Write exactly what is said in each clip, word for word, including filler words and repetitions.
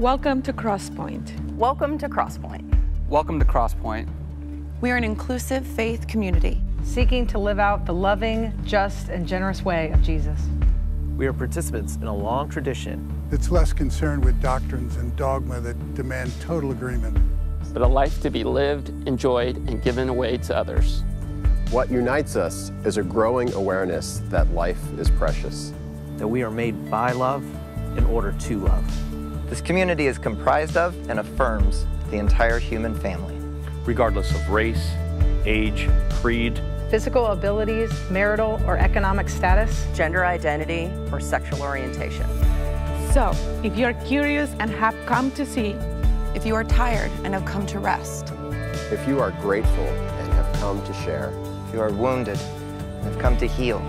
Welcome to Crosspoint. Welcome to Crosspoint. Welcome to Crosspoint. We are an inclusive faith community seeking to live out the loving, just, and generous way of Jesus. We are participants in a long tradition that's less concerned with doctrines and dogma that demand total agreement, but a life to be lived, enjoyed, and given away to others. What unites us is a growing awareness that life is precious, that we are made by love in order to love. This community is comprised of and affirms the entire human family, regardless of race, age, creed, physical abilities, marital or economic status, gender identity, or sexual orientation. So, if you're curious and have come to see, if you are tired and have come to rest, if you are grateful and have come to share, if you are wounded and have come to heal,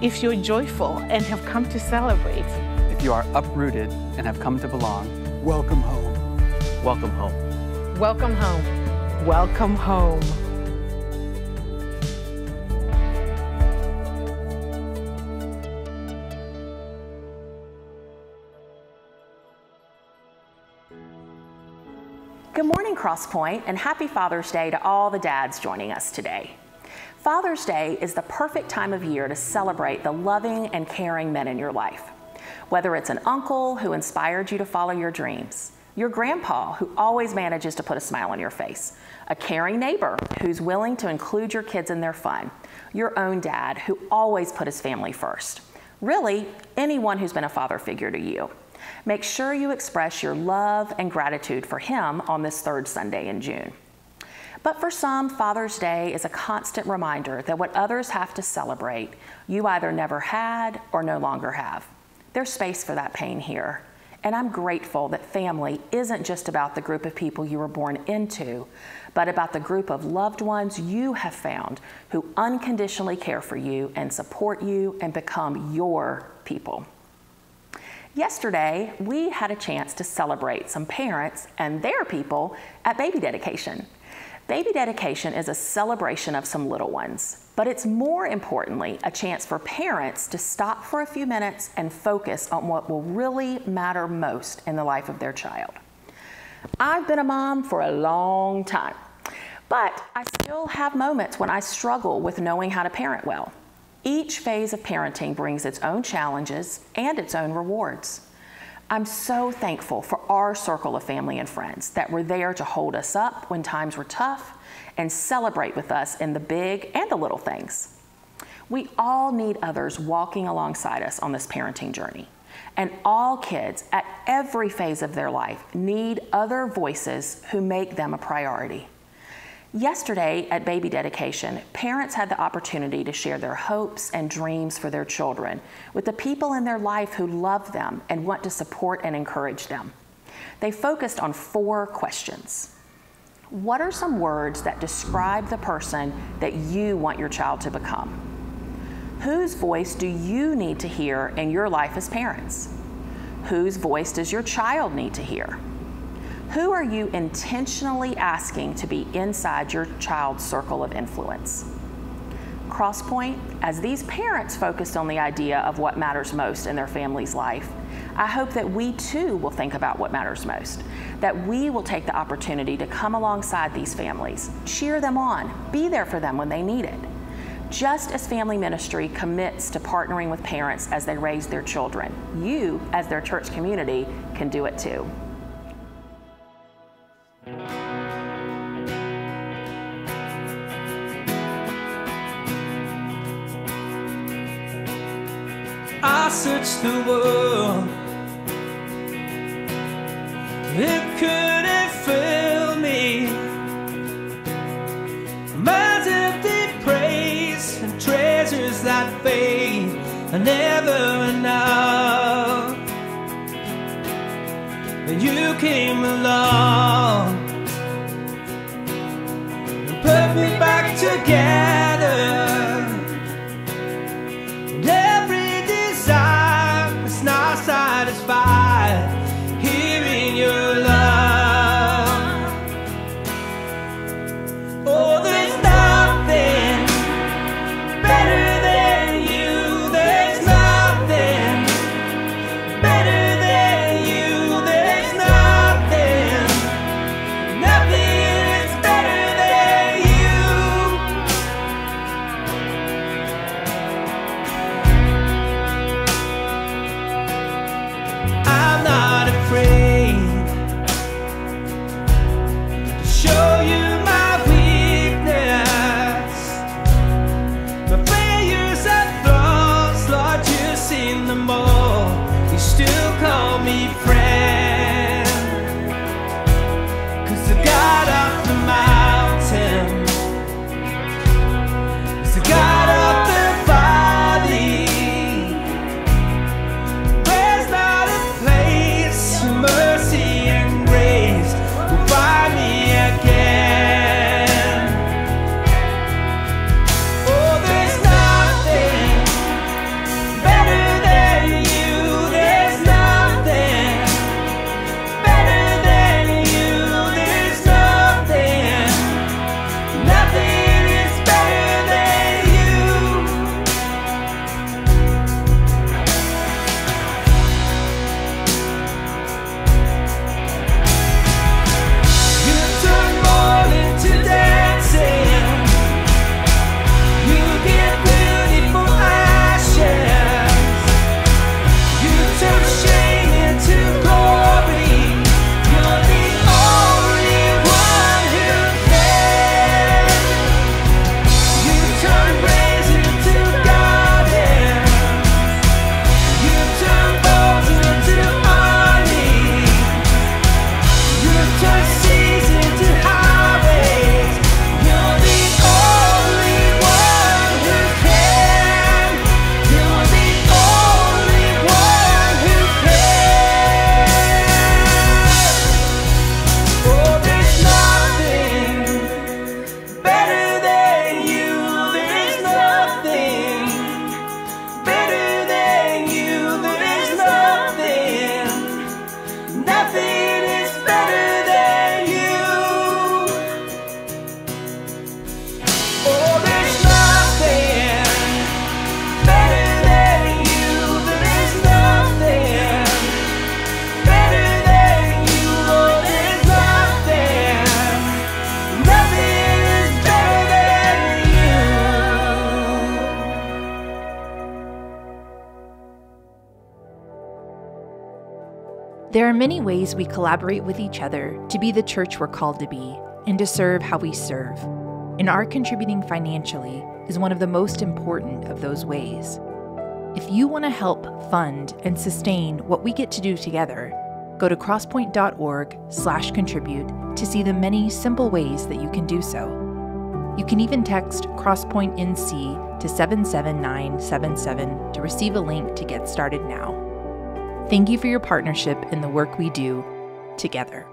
if you're joyful and have come to celebrate, if you are uprooted and have come to belong, welcome home. Welcome home. Welcome home. Welcome home. Good morning, Crosspoint, and happy Father's Day to all the dads joining us today. Father's Day is the perfect time of year to celebrate the loving and caring men in your life. Whether it's an uncle who inspired you to follow your dreams, your grandpa who always manages to put a smile on your face, a caring neighbor who's willing to include your kids in their fun, your own dad who always put his family first. Really, anyone who's been a father figure to you. Make sure you express your love and gratitude for him on this third Sunday in June. But for some, Father's Day is a constant reminder that what others have to celebrate, you either never had or no longer have. There's space for that pain here. And I'm grateful that family isn't just about the group of people you were born into, but about the group of loved ones you have found who unconditionally care for you and support you and become your people. Yesterday, we had a chance to celebrate some parents and their people at baby dedication. Baby dedication is a celebration of some little ones, but it's more importantly a chance for parents to stop for a few minutes and focus on what will really matter most in the life of their child. I've been a mom for a long time, but I still have moments when I struggle with knowing how to parent well. Each phase of parenting brings its own challenges and its own rewards. I'm so thankful for our circle of family and friends that were there to hold us up when times were tough and celebrate with us in the big and the little things. We all need others walking alongside us on this parenting journey, and all kids at every phase of their life need other voices who make them a priority. Yesterday at baby dedication, parents had the opportunity to share their hopes and dreams for their children with the people in their life who love them and want to support and encourage them. They focused on four questions. What are some words that describe the person that you want your child to become? Whose voice do you need to hear in your life as parents? Whose voice does your child need to hear? Who are you intentionally asking to be inside your child's circle of influence? Crosspoint, as these parents focused on the idea of what matters most in their family's life, I hope that we too will think about what matters most, that we will take the opportunity to come alongside these families, cheer them on, be there for them when they need it. Just as family ministry commits to partnering with parents as they raise their children, you, as their church community, can do it too. I searched the world, it couldn't fill me. Minds empty, praise and treasures that fade are never enough. But you came along and put me back together. There's There are many ways we collaborate with each other to be the church we're called to be and to serve how we serve. And our contributing financially is one of the most important of those ways. If you want to help fund and sustain what we get to do together, go to crosspoint dot org slash contribute to see the many simple ways that you can do so. You can even text CrosspointNC to seven seven nine seven seven to receive a link to get started now. Thank you for your partnership in the work we do together.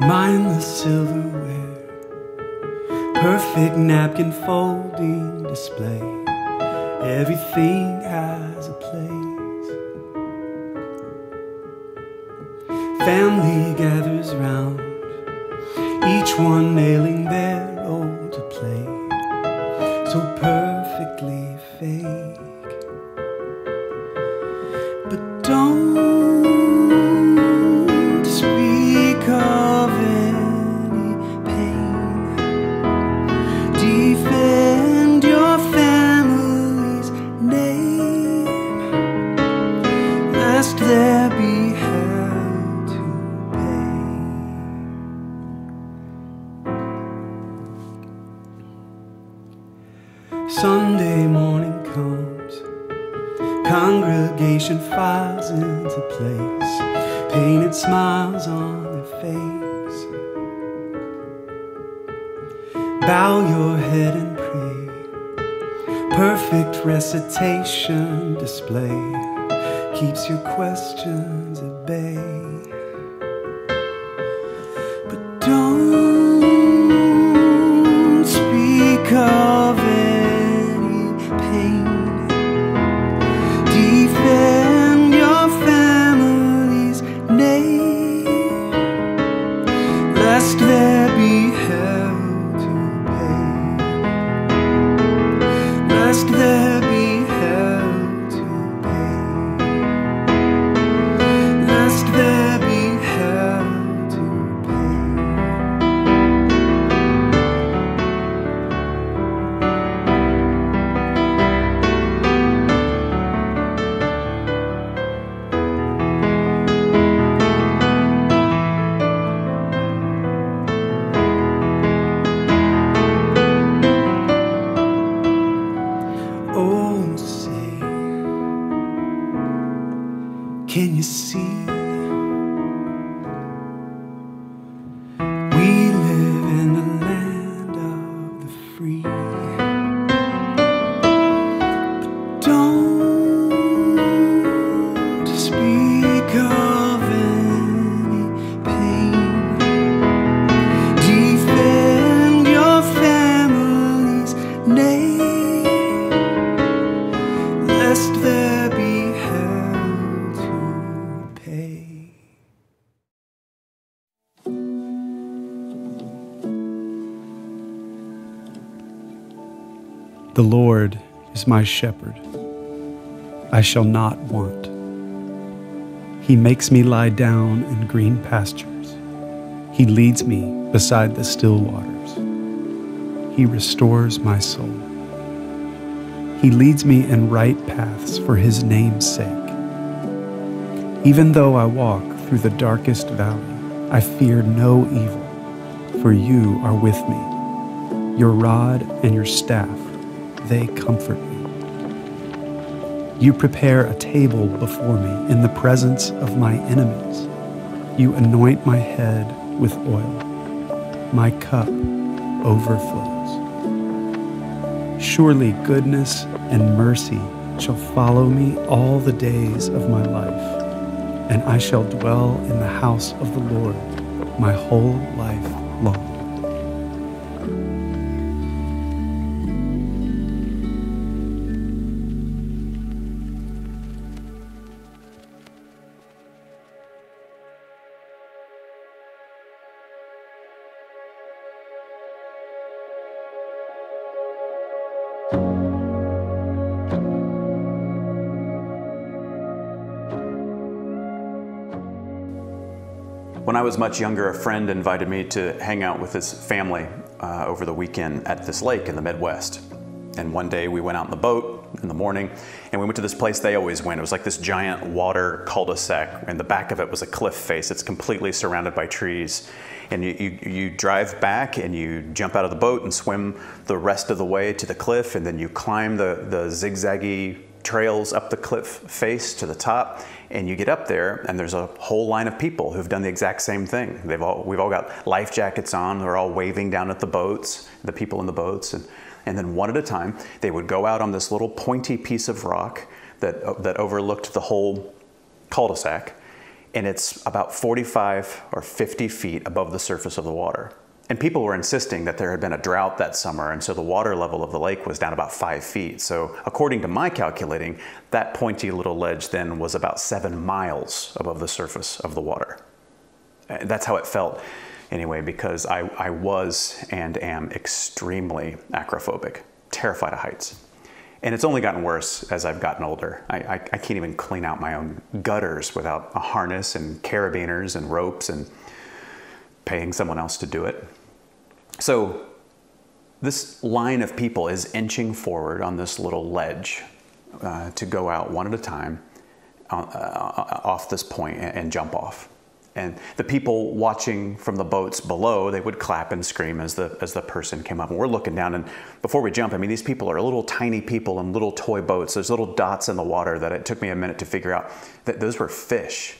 Mindless silverware, perfect napkin folding display. Everything has a place. Family gathers round, each one nailing their role to play, so perfectly fake. But don't files into place, painted smiles on their face. Bow your head and pray, perfect recitation display, keeps your questions at bay. But don't speak of any pain. Defend there be hell to pay. Lest there be hell to pay. The Lord is my shepherd. I shall not want. He makes me lie down in green pastures. He leads me beside the still waters. He restores my soul. He leads me in right paths for his name's sake. Even though I walk through the darkest valley, I fear no evil, for you are with me. Your rod and your staff, they comfort me. You prepare a table before me in the presence of my enemies. You anoint my head with oil. My cup overflows. Surely goodness and mercy shall follow me all the days of my life, and I shall dwell in the house of the Lord my whole life long. When I was much younger, a friend invited me to hang out with his family uh, over the weekend at this lake in the Midwest. And one day we went out in the boat in the morning and we went to this place they always went. It was like this giant water cul-de-sac, and the back of it was a cliff face. It's completely surrounded by trees. And you, you, you drive back and you jump out of the boat and swim the rest of the way to the cliff, and then you climb the, the zigzaggy trails up the cliff face to the top, and you get up there and there's a whole line of people who've done the exact same thing. They've all, we've all got life jackets on. They're all waving down at the boats, the people in the boats. And, and then one at a time, they would go out on this little pointy piece of rock that, that overlooked the whole cul-de-sac. And it's about forty-five or fifty feet above the surface of the water. And people were insisting that there had been a drought that summer, and so the water level of the lake was down about five feet. So according to my calculating, that pointy little ledge then was about seven miles above the surface of the water. That's how it felt anyway, because I, I was and am extremely acrophobic, terrified of heights. And it's only gotten worse as I've gotten older. I, I, I can't even clean out my own gutters without a harness and carabiners and ropes and paying someone else to do it. So this line of people is inching forward on this little ledge uh, to go out one at a time uh, uh, off this point and, and jump off. And the people watching from the boats below, they would clap and scream as the, as the person came up. And we're looking down, and before we jump, I mean, these people are little tiny people in little toy boats. There's little dots in the water that it took me a minute to figure out that those were fish.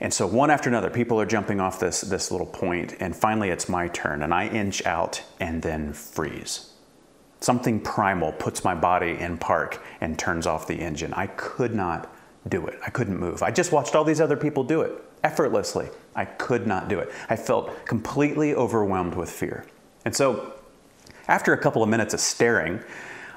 And so one after another, people are jumping off this, this little point, and finally it's my turn, and I inch out and then freeze. Something primal puts my body in park and turns off the engine. I could not do it. I couldn't move. I just watched all these other people do it effortlessly. I could not do it. I felt completely overwhelmed with fear. And so after a couple of minutes of staring,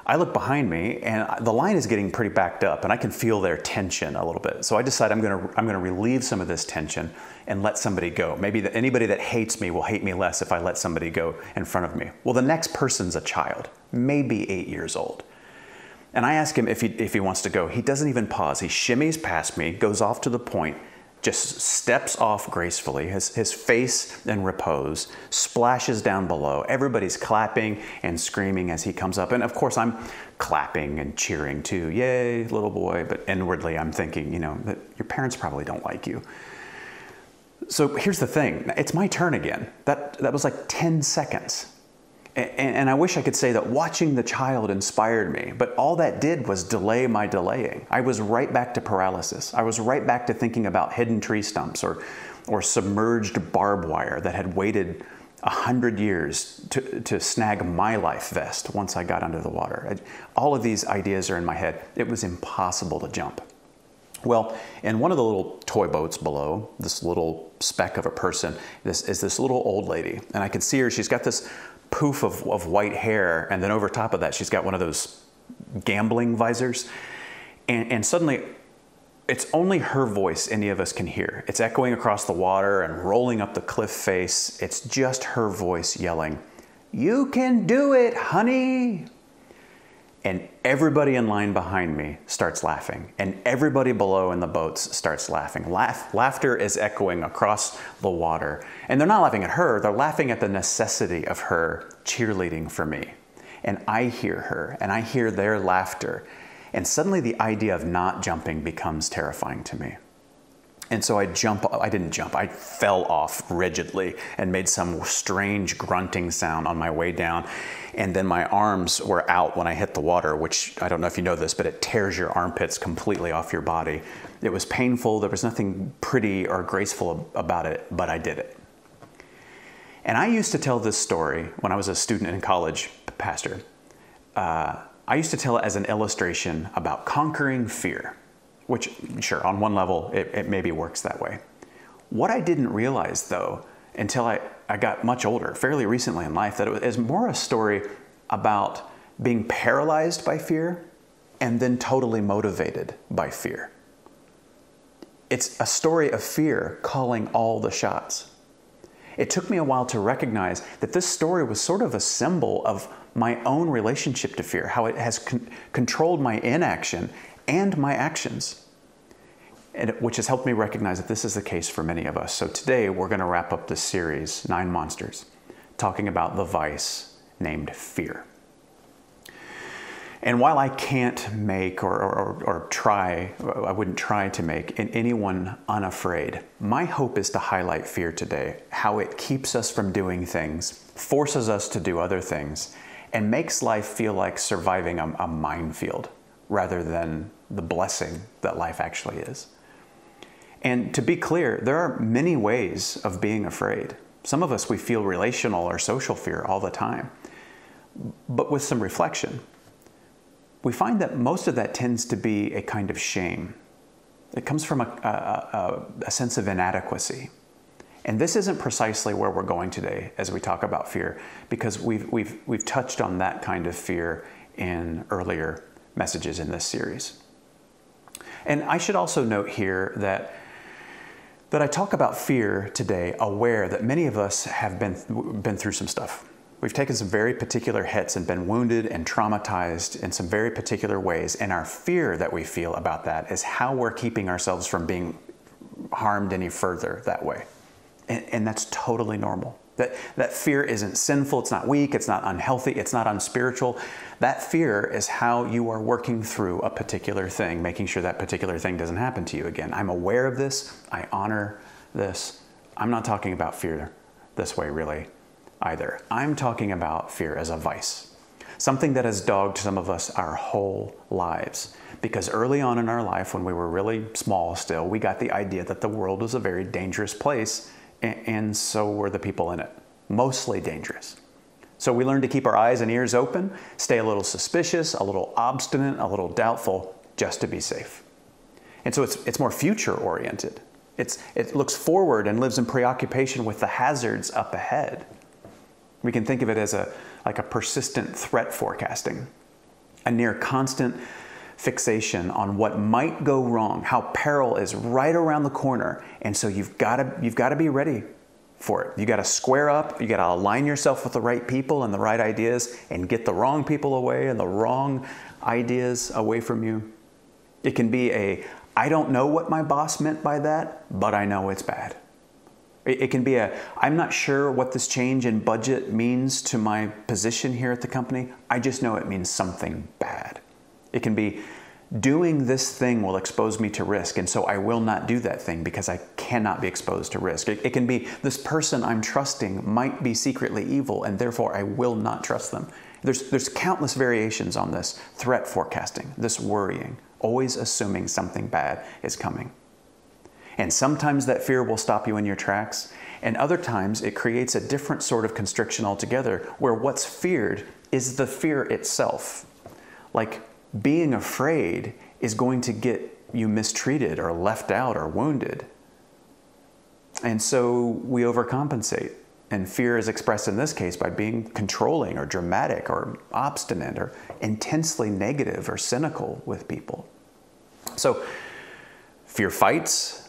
I look behind me and the line is getting pretty backed up, and I can feel their tension a little bit. So I decide I'm gonna, I'm gonna relieve some of this tension and let somebody go. Maybe the, anybody that hates me will hate me less if I let somebody go in front of me. Well, the next person's a child, maybe eight years old. And I ask him if he, if he wants to go. He doesn't even pause. He shimmies past me, goes off to the point, just steps off gracefully, his, his face in repose, splashes down below. Everybody's clapping and screaming as he comes up. And of course, I'm clapping and cheering too. Yay, little boy. But inwardly, I'm thinking, you know, that your parents probably don't like you. So here's the thing. It's my turn again. That, that was like ten seconds. And, and I wish I could say that watching the child inspired me, but all that did was delay my delaying. I was right back to paralysis. I was right back to thinking about hidden tree stumps or, or submerged barbed wire that had waited a hundred years to, to snag my life vest once I got under the water. All of these ideas are in my head. It was impossible to jump. Well, in one of the little toy boats below, this little speck of a person, this is this little old lady. And I can see her. She's got this poof of, of white hair, and then over top of that she's got one of those gambling visors, and, and suddenly it's only her voice any of us can hear. It's echoing across the water and rolling up the cliff face. It's just her voice yelling, "You can do it, honey." and everybody in line behind me starts laughing, and everybody below in the boats starts laughing. Laugh, laughter is echoing across the water. And they're not laughing at her, they're laughing at the necessity of her cheerleading for me. And I hear her, and I hear their laughter. And suddenly the idea of not jumping becomes terrifying to me. And so I jump, I didn't jump, I fell off rigidly and made some strange grunting sound on my way down. And then my arms were out when I hit the water, which I don't know if you know this, but it tears your armpits completely off your body. It was painful. There was nothing pretty or graceful about it, but I did it. And I used to tell this story when I was a student in college, pastor. Uh, I used to tell it as an illustration about conquering fear, which, sure, on one level, it, it maybe works that way. What I didn't realize, though, until I, I got much older, fairly recently in life, that it was more a story about being paralyzed by fear and then totally motivated by fear. It's a story of fear calling all the shots. It took me a while to recognize that this story was sort of a symbol of my own relationship to fear, how it has con- controlled my inaction and my actions, and which has helped me recognize that this is the case for many of us. So today we're going to wrap up this series, Nine Monsters, talking about the vice named fear. And while I can't make or, or, or try, I wouldn't try to make anyone unafraid, my hope is to highlight fear today, how it keeps us from doing things, forces us to do other things, and makes life feel like surviving a, a minefield, rather than the blessing that life actually is. And to be clear, there are many ways of being afraid. Some of us, we feel relational or social fear all the time. But with some reflection, we find that most of that tends to be a kind of shame. It comes from a, a, a, a sense of inadequacy. And this isn't precisely where we're going today as we talk about fear, because we've, we've, we've touched on that kind of fear in earlier messages in this series. And I should also note here that, that I talk about fear today, aware that many of us have been, been through some stuff. We've taken some very particular hits and been wounded and traumatized in some very particular ways. And our fear that we feel about that is how we're keeping ourselves from being harmed any further that way. And, and that's totally normal. That, that fear isn't sinful, it's not weak, it's not unhealthy, it's not unspiritual. That fear is how you are working through a particular thing, making sure that particular thing doesn't happen to you again. I'm aware of this, I honor this. I'm not talking about fear this way really either. I'm talking about fear as a vice, something that has dogged some of us our whole lives. Because early on in our life, when we were really small still, we got the idea that the world was a very dangerous place. And so were the people in it, mostly dangerous. So we learned to keep our eyes and ears open, stay a little suspicious, a little obstinate, a little doubtful, just to be safe. And so it's, it's more future-oriented. It's, it looks forward and lives in preoccupation with the hazards up ahead. We can think of it as a, like a persistent threat forecasting, a near constant fixation on what might go wrong, how peril is right around the corner. And so you've got to you've got to be ready for it. You got to square up, you got to align yourself with the right people and the right ideas, and get the wrong people away and the wrong ideas away from you. It can be a, I don't know what my boss meant by that, but I know it's bad. It, it can be a, I'm not sure what this change in budget means to my position here at the company. I just know it means something bad. It can be, doing this thing will expose me to risk, and so I will not do that thing because I cannot be exposed to risk. It, it can be, this person I'm trusting might be secretly evil, and therefore I will not trust them. There's, there's countless variations on this threat forecasting, this worrying, always assuming something bad is coming. And sometimes that fear will stop you in your tracks, and other times it creates a different sort of constriction altogether, where what's feared is the fear itself. Like, being afraid is going to get you mistreated or left out or wounded. And so we overcompensate. And fear is expressed in this case by being controlling or dramatic or obstinate or intensely negative or cynical with people. So fear fights,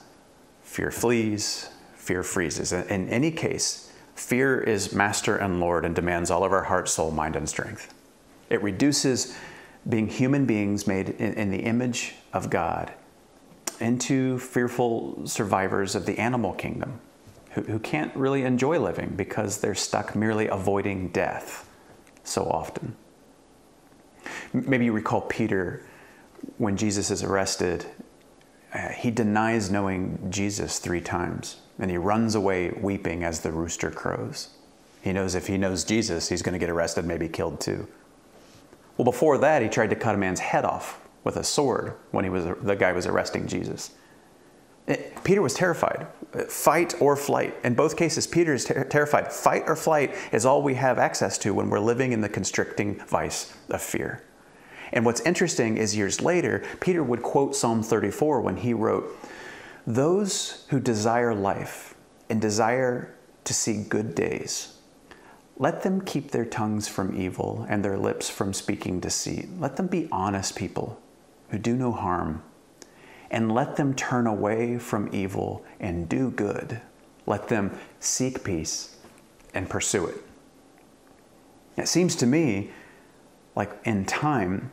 fear flees, fear freezes. In any case, fear is master and lord and demands all of our heart, soul, mind, and strength. It reduces being human beings made in, in the image of God, into fearful survivors of the animal kingdom who, who can't really enjoy living because they're stuck merely avoiding death so often. Maybe you recall Peter when Jesus is arrested. Uh, he denies knowing Jesus three times, and he runs away weeping as the rooster crows. He knows if he knows Jesus, he's going to get arrested, maybe killed too. Well, before that, he tried to cut a man's head off with a sword when he was the guy was arresting Jesus. It, Peter was terrified. Fight or flight. In both cases, Peter is ter terrified. Fight or flight is all we have access to when we're living in the constricting vice of fear. And what's interesting is years later, Peter would quote Psalm thirty-four when he wrote, "Those who desire life and desire to see good days, let them keep their tongues from evil and their lips from speaking deceit. Let them be honest people who do no harm, and let them turn away from evil and do good. Let them seek peace and pursue it." It seems to me like in time,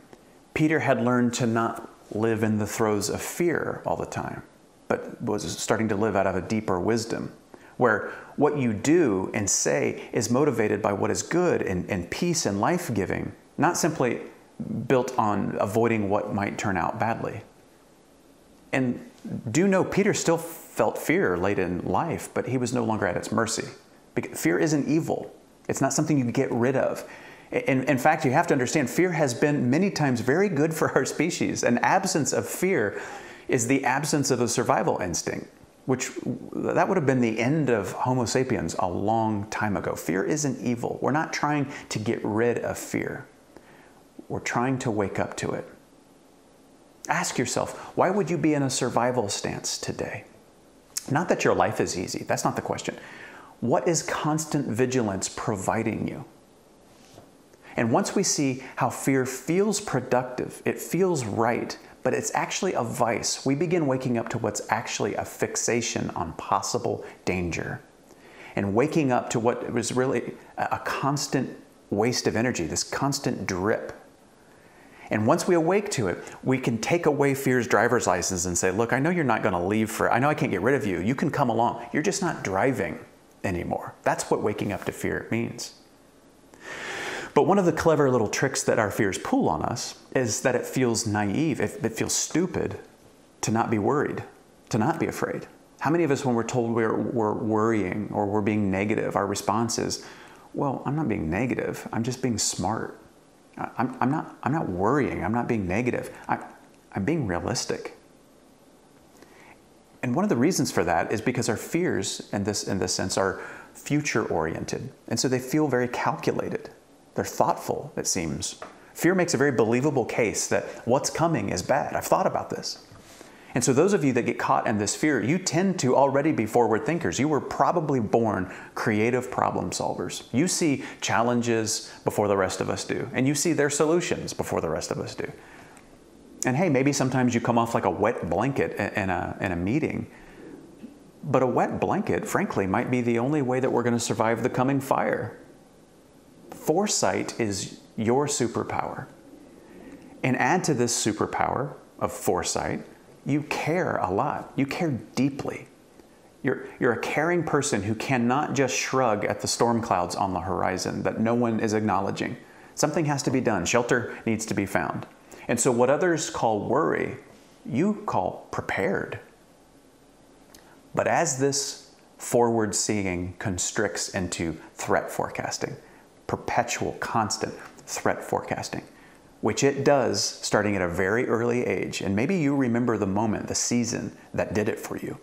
Peter had learned to not live in the throes of fear all the time, but was starting to live out of a deeper wisdom, where what you do and say is motivated by what is good and, and peace and life-giving, not simply built on avoiding what might turn out badly. And do know Peter still felt fear late in life, but he was no longer at its mercy. Because fear isn't evil. It's not something you get rid of. In, in fact, you have to understand, fear has been many times very good for our species. An absence of fear is the absence of a survival instinct, which that would have been the end of Homo sapiens a long time ago. Fear isn't evil. We're not trying to get rid of fear. We're trying to wake up to it. Ask yourself, why would you be in a survival stance today? Not that your life is easy. That's not the question. What is constant vigilance providing you? And once we see how fear feels productive, it feels right, but it's actually a vice, we begin waking up to what's actually a fixation on possible danger. And waking up to what was really a constant waste of energy, this constant drip. And once we awake to it, we can take away fear's driver's license and say, look, I know you're not going to leave for, I know I can't get rid of you. You can come along. You're just not driving anymore. That's what waking up to fear means. But one of the clever little tricks that our fears pull on us is that it feels naive, it, it feels stupid to not be worried, to not be afraid. How many of us, when we're told we're, we're worrying or we're being negative, our response is, well, I'm not being negative, I'm just being smart. I, I'm, I'm, not, I'm not worrying, I'm not being negative, I, I'm being realistic. And one of the reasons for that is because our fears, in this, in this sense, are future-oriented, and so they feel very calculated. They're thoughtful, it seems. Fear makes a very believable case that what's coming is bad. I've thought about this. And so those of you that get caught in this fear, you tend to already be forward thinkers. You were probably born creative problem solvers. You see challenges before the rest of us do, and you see their solutions before the rest of us do. And hey, maybe sometimes you come off like a wet blanket in a, in a meeting, but a wet blanket, frankly, might be the only way that we're going to survive the coming fire. Foresight is your superpower. And add to this superpower of foresight, you care a lot. You care deeply. You're, you're a caring person who cannot just shrug at the storm clouds on the horizon that no one is acknowledging. Something has to be done. Shelter needs to be found. And so what others call worry, you call prepared. But as this forward-seeing constricts into threat forecasting, perpetual, constant threat forecasting, which it does starting at a very early age. And maybe you remember the moment, the season that did it for you.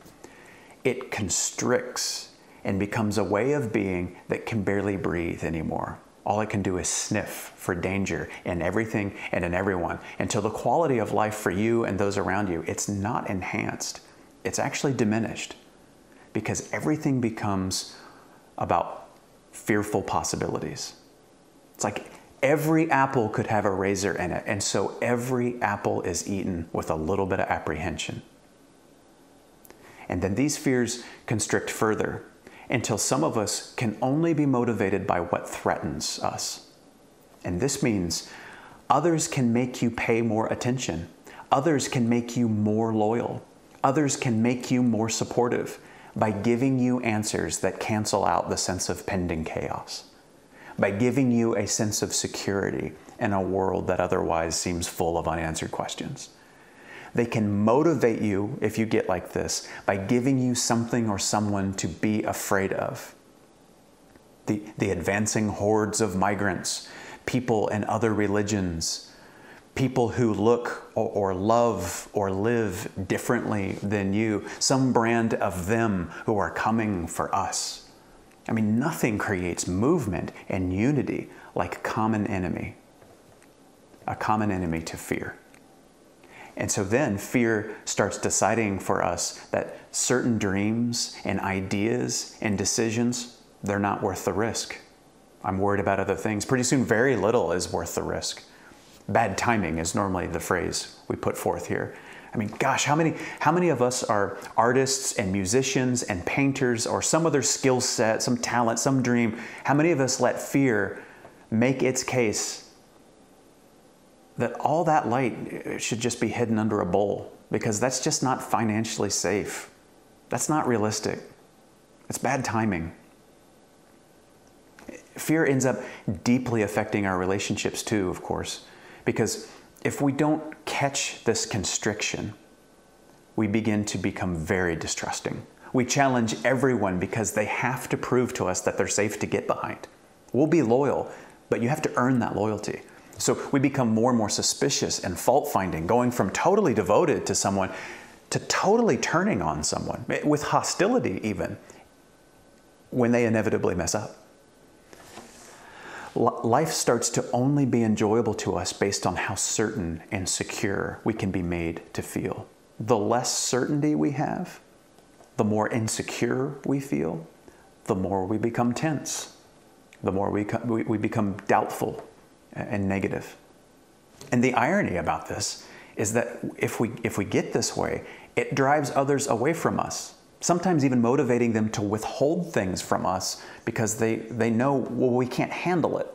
It constricts and becomes a way of being that can barely breathe anymore. All it can do is sniff for danger in everything and in everyone until the quality of life for you and those around you, it's not enhanced. It's actually diminished because everything becomes about fearful possibilities. It's like every apple could have a razor in it, and so every apple is eaten with a little bit of apprehension. And then these fears constrict further until some of us can only be motivated by what threatens us. And this means Others can make you pay more attention. Others can make you more loyal. Others can make you more supportive by giving you answers that cancel out the sense of pending chaos, by giving you a sense of security in a world that otherwise seems full of unanswered questions. They can motivate you, if you get like this, by giving you something or someone to be afraid of. The, the advancing hordes of migrants, people in other religions, people who look or, or love or live differently than you, some brand of them who are coming for us. I mean, nothing creates movement and unity like a common enemy, a common enemy to fear. And so then fear starts deciding for us that certain dreams and ideas and decisions, they're not worth the risk. I'm worried about other things. Pretty soon, very little is worth the risk. Bad timing is normally the phrase we put forth here. I mean, gosh, how many, how many of us are artists and musicians and painters or some other skill set, some talent, some dream? How many of us let fear make its case that all that light should just be hidden under a bowl, because that's just not financially safe. That's not realistic. It's bad timing. Fear ends up deeply affecting our relationships too, of course, because if we don't catch this constriction, we begin to become very distrusting. We challenge everyone because they have to prove to us that they're safe to get behind. We'll be loyal, but you have to earn that loyalty. So we become more and more suspicious and fault-finding, going from totally devoted to someone to totally turning on someone, with hostility even, when they inevitably mess up. Life starts to only be enjoyable to us based on how certain and secure we can be made to feel. The less certainty we have, the more insecure we feel, the more we become tense, the more we, we, we become doubtful and negative. And the irony about this is that if we, if we get this way, it drives others away from us, sometimes even motivating them to withhold things from us because they, they know, well, we can't handle it,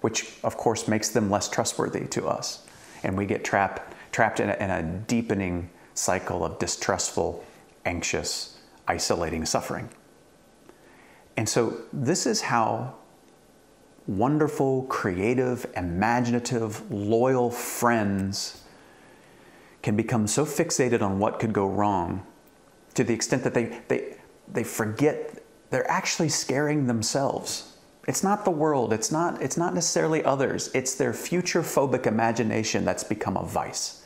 which of course makes them less trustworthy to us. And we get trapped, trapped in a, in a deepening cycle of distrustful, anxious, isolating suffering. And so this is how wonderful, creative, imaginative, loyal friends can become so fixated on what could go wrong to the extent that they, they, they forget they're actually scaring themselves. It's not the world. It's not, it's not necessarily others. It's their future phobic imagination that's become a vice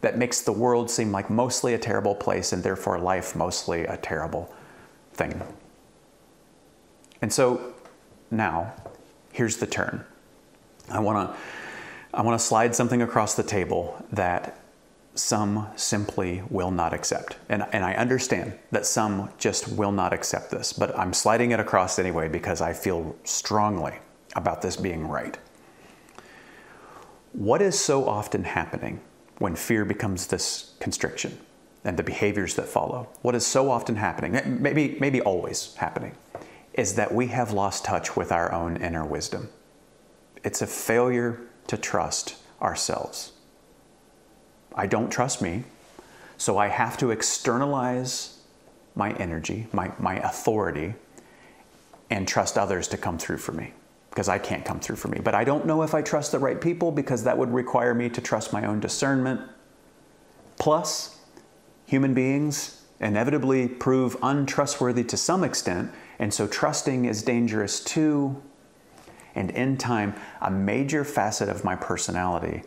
that makes the world seem like mostly a terrible place and therefore life mostly a terrible thing. And so now, here's the turn. I want to I want to slide something across the table that some simply will not accept. And, and I understand that some just will not accept this, but I'm sliding it across anyway because I feel strongly about this being right. What is so often happening when fear becomes this constriction and the behaviors that follow? What is so often happening, maybe, maybe always happening, is that we have lost touch with our own inner wisdom. It's a failure to trust ourselves. I don't trust me, so I have to externalize my energy, my, my authority, and trust others to come through for me, because I can't come through for me. But I don't know if I trust the right people, because that would require me to trust my own discernment. Plus, human beings inevitably prove untrustworthy to some extent, and so trusting is dangerous too. And in time, a major facet of my personality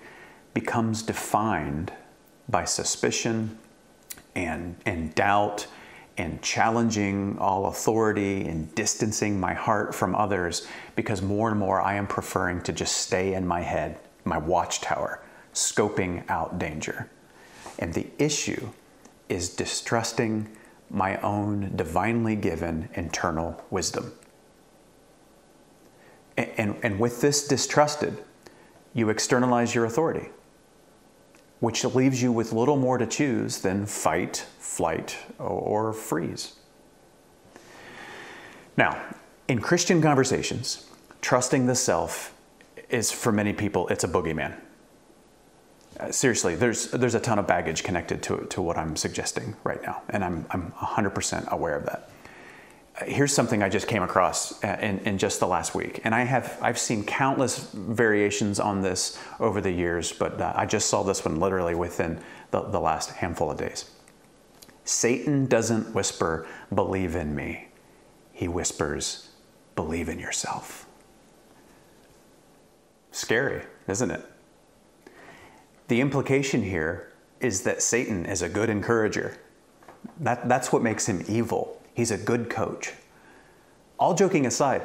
becomes defined by suspicion and, and doubt and challenging all authority and distancing my heart from others, because more and more I am preferring to just stay in my head, my watchtower, scoping out danger. And the issue is distrusting my own divinely given internal wisdom. And, and, and with this distrusted, you externalize your authority, which leaves you with little more to choose than fight, flight, or freeze. Now, in Christian conversations, trusting the self is for many people, it's a boogeyman. Uh, seriously, there's there's a ton of baggage connected to, to what I'm suggesting right now, and I'm, I'm one hundred percent aware of that. Uh, here's something I just came across in, in just the last week, and I have, I've seen countless variations on this over the years, but uh, I just saw this one literally within the, the last handful of days. Satan doesn't whisper, "Believe in me." He whispers, "Believe in yourself." Scary, isn't it? The implication here is that Satan is a good encourager. That, that's what makes him evil. He's a good coach. All joking aside,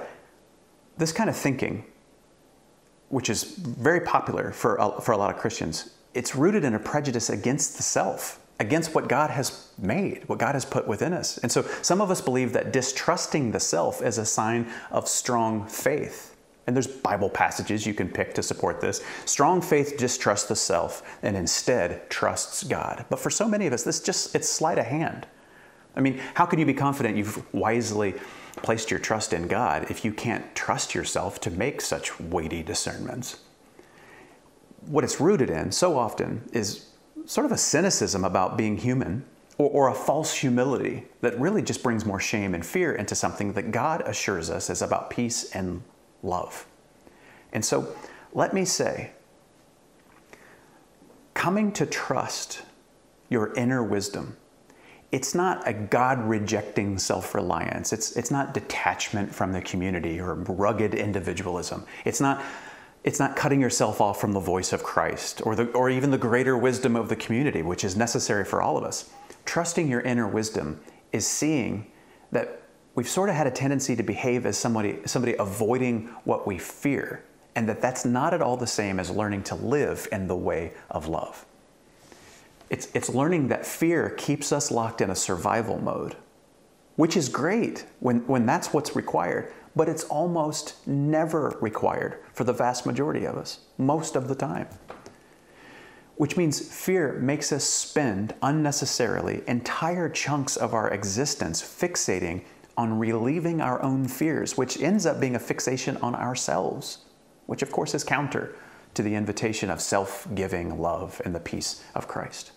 this kind of thinking, which is very popular for a, for a lot of Christians, it's rooted in a prejudice against the self, against what God has made, what God has put within us. And so some of us believe that distrusting the self is a sign of strong faith. And there's Bible passages you can pick to support this. Strong faith distrusts the self and instead trusts God. But for so many of us, this just, it's sleight of hand. I mean, how can you be confident you've wisely placed your trust in God if you can't trust yourself to make such weighty discernments? What it's rooted in so often is sort of a cynicism about being human, or, or a false humility that really just brings more shame and fear into something that God assures us is about peace and love. And so let me say, coming to trust your inner wisdom, it's not a God-rejecting self-reliance. It's, it's not detachment from the community or rugged individualism. It's not It's not cutting yourself off from the voice of Christ or, the, or even the greater wisdom of the community, which is necessary for all of us. Trusting your inner wisdom is seeing that we've sort of had a tendency to behave as somebody, somebody avoiding what we fear, and that that's not at all the same as learning to live in the way of love. It's, it's learning that fear keeps us locked in a survival mode, which is great when, when that's what's required. But it's almost never required for the vast majority of us, most of the time. Which means fear makes us spend unnecessarily entire chunks of our existence fixating on relieving our own fears, which ends up being a fixation on ourselves, which of course is counter to the invitation of self-giving love and the peace of Christ.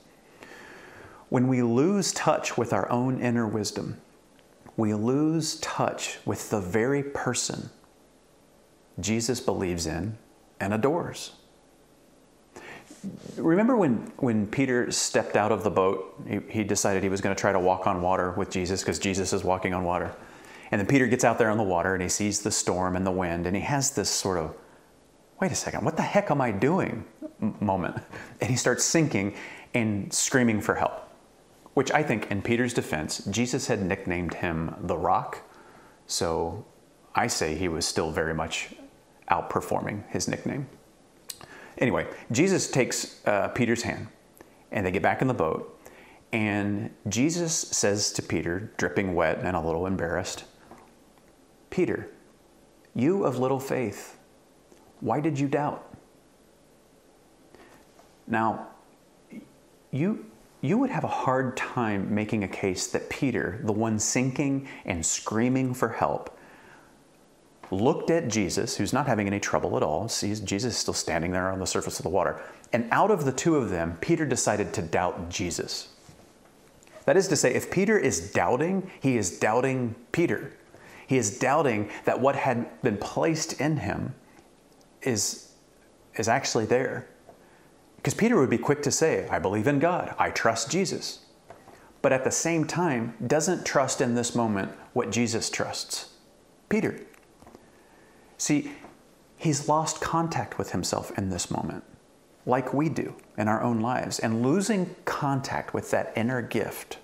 When we lose touch with our own inner wisdom, we lose touch with the very person Jesus believes in and adores. Remember when, when Peter stepped out of the boat, he, he decided he was going to try to walk on water with Jesus because Jesus is walking on water. And then Peter gets out there on the water and he sees the storm and the wind, and he has this sort of, wait a second, what the heck am I doing moment. And he starts sinking and screaming for help. Which I think, in Peter's defense, Jesus had nicknamed him the Rock, so I say he was still very much outperforming his nickname. Anyway, Jesus takes uh, Peter's hand, and they get back in the boat, and Jesus says to Peter, dripping wet and a little embarrassed, "Peter, you of little faith, why did you doubt?" Now, you... you would have a hard time making a case that Peter, the one sinking and screaming for help, looked at Jesus, who's not having any trouble at all, sees Jesus still standing there on the surface of the water, and out of the two of them, Peter decided to doubt Jesus. That is to say, if Peter is doubting, he is doubting Peter. He is doubting that what had been placed in him is, is actually there. Because Peter would be quick to say, "I believe in God, I trust Jesus," but at the same time, doesn't trust in this moment what Jesus trusts, Peter. See, he's lost contact with himself in this moment, like we do in our own lives. And losing contact with that inner gift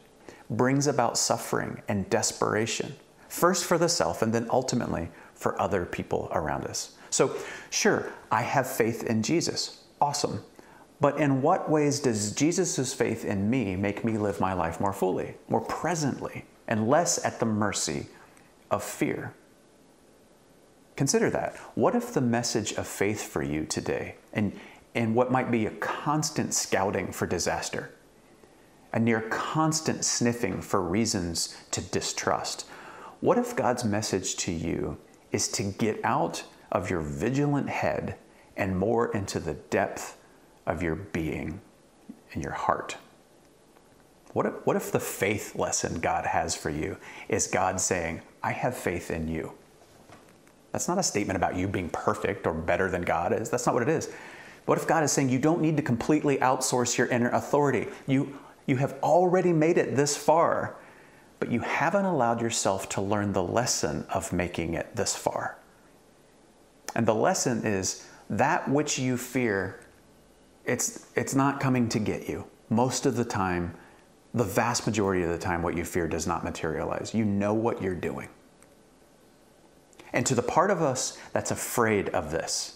brings about suffering and desperation, first for the self and then ultimately for other people around us. So sure, I have faith in Jesus. Awesome. But in what ways does Jesus' faith in me make me live my life more fully, more presently, and less at the mercy of fear? Consider that. What if the message of faith for you today, and, and what might be a constant scouting for disaster, a near constant sniffing for reasons to distrust, what if God's message to you is to get out of your vigilant head and more into the depth of your being and your heart. What if, what if the faith lesson God has for you is God saying, I have faith in you? That's not a statement about you being perfect or better than God is. That's not what it is. What if God is saying you don't need to completely outsource your inner authority? You, you have already made it this far, but you haven't allowed yourself to learn the lesson of making it this far. And the lesson is that which you fear, it's, it's not coming to get you. Most of the time, the vast majority of the time, what you fear does not materialize. You know what you're doing. And to the part of us that's afraid of this,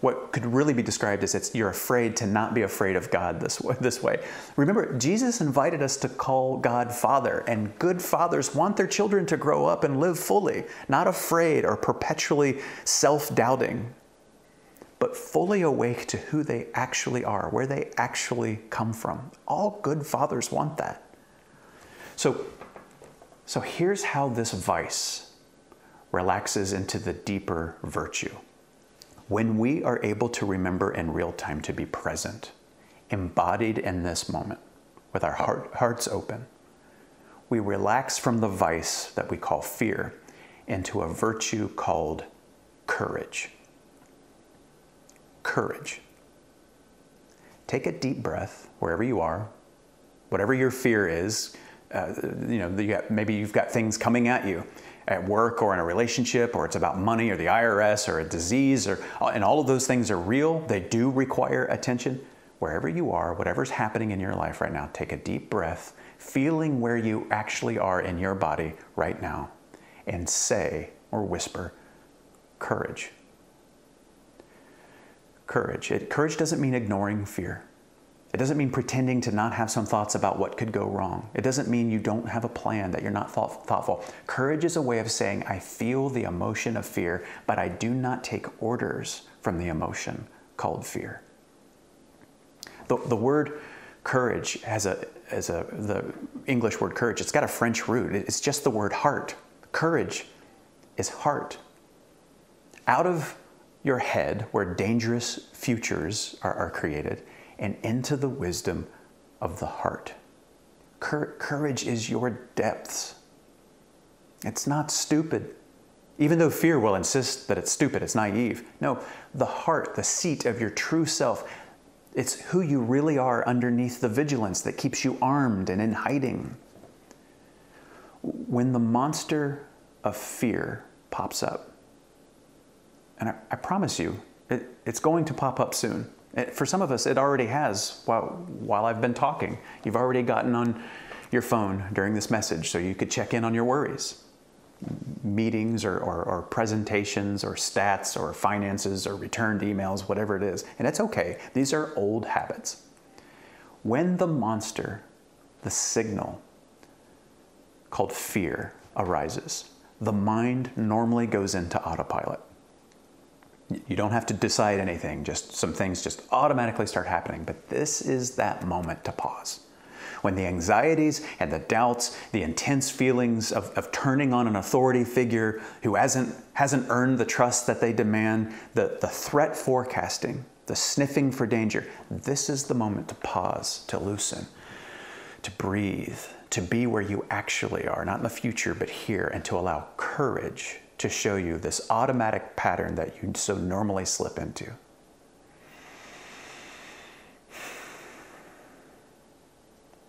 what could really be described as it's you're afraid to not be afraid of God this way, this way. Remember, Jesus invited us to call God Father, and good fathers want their children to grow up and live fully, not afraid or perpetually self-doubting, but fully awake to who they actually are, where they actually come from. All good fathers want that. So, so here's how this vice relaxes into the deeper virtue. When we are able to remember in real time to be present, embodied in this moment, with our heart, hearts open, we relax from the vice that we call fear into a virtue called courage. Courage. Take a deep breath wherever you are, whatever your fear is. Uh, you know, you got, maybe you've got things coming at you at work or in a relationship, or it's about money or the I R S or a disease, or, and all of those things are real. They do require attention. Wherever you are, whatever's happening in your life right now, take a deep breath, feeling where you actually are in your body right now, and say or whisper, courage. Courage. It, courage doesn't mean ignoring fear. It doesn't mean pretending to not have some thoughts about what could go wrong. It doesn't mean you don't have a plan, that you're not thought, thoughtful. Courage is a way of saying, I feel the emotion of fear, but I do not take orders from the emotion called fear. The, the word courage has a, has a, the English word courage, it's got a French root. It's just the word heart. Courage is heart. Out of your head, where dangerous futures are, are created, and into the wisdom of the heart. Cur- courage is your depths. It's not stupid. Even though fear will insist that it's stupid, it's naive. No, the heart, the seat of your true self, it's who you really are underneath the vigilance that keeps you armed and in hiding. When the monster of fear pops up, and I, I promise you, it, it's going to pop up soon. For some of us, it already has while, while I've been talking. You've already gotten on your phone during this message so you could check in on your worries. Meetings or, or, or presentations or stats or finances or returned emails, whatever it is. And it's okay. These are old habits. When the monster, the signal called fear arises, the mind normally goes into autopilot. You don't have to decide anything, just some things just automatically start happening. But this is that moment to pause. When the anxieties and the doubts, the intense feelings of, of turning on an authority figure who hasn't, hasn't earned the trust that they demand, the, the threat forecasting, the sniffing for danger, this is the moment to pause, to loosen, to breathe, to be where you actually are, not in the future, but here, and to allow courage to show you this automatic pattern that you so normally slip into.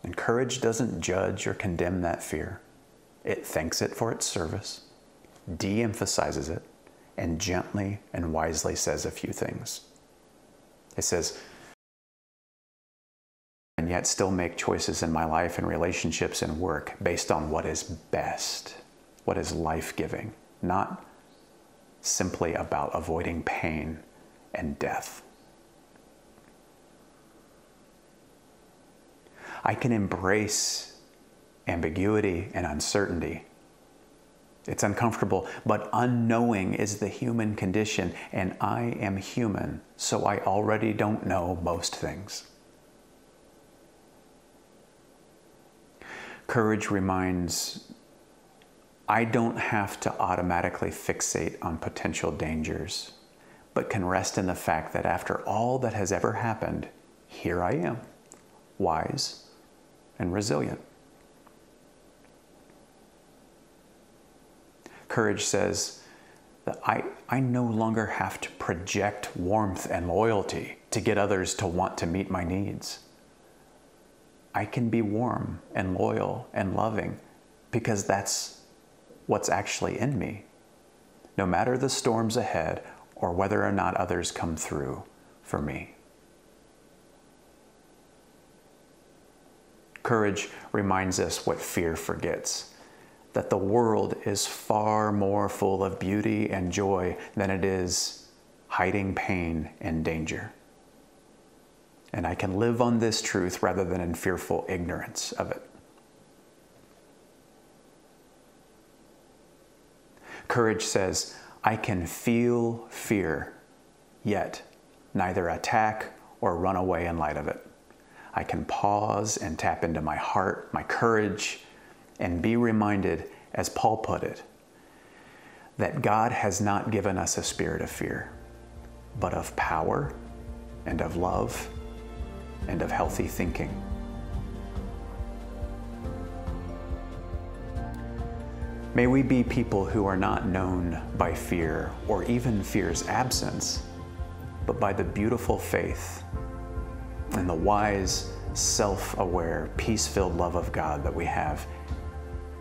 And courage doesn't judge or condemn that fear. It thanks it for its service, de-emphasizes it, and gently and wisely says a few things. It says, and yet still make choices in my life and relationships and work based on what is best, what is life-giving. Not simply about avoiding pain and death. I can embrace ambiguity and uncertainty. It's uncomfortable, but unknowing is the human condition, and I am human, so I already don't know most things. Courage reminds I don't have to automatically fixate on potential dangers, but can rest in the fact that after all that has ever happened, here I am, wise and resilient. Courage says that I, I no longer have to project warmth and loyalty to get others to want to meet my needs. I can be warm and loyal and loving because that's what's actually in me. No matter the storms ahead or whether or not others come through for me. Courage reminds us what fear forgets, that the world is far more full of beauty and joy than it is hiding pain and danger. And I can live on this truth rather than in fearful ignorance of it. Courage says, I can feel fear, yet neither attack or run away in light of it. I can pause and tap into my heart, my courage, and be reminded, as Paul put it, that God has not given us a spirit of fear, but of power and of love and of healthy thinking. May we be people who are not known by fear or even fear's absence, but by the beautiful faith and the wise, self-aware, peace-filled love of God that we have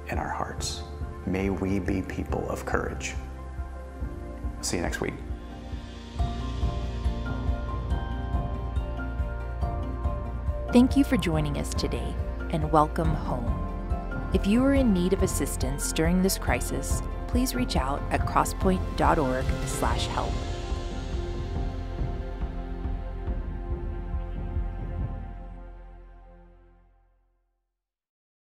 in our hearts. May we be people of courage. See you next week. Thank you for joining us today, and welcome home. If you are in need of assistance during this crisis, please reach out at crosspoint dot org slash help.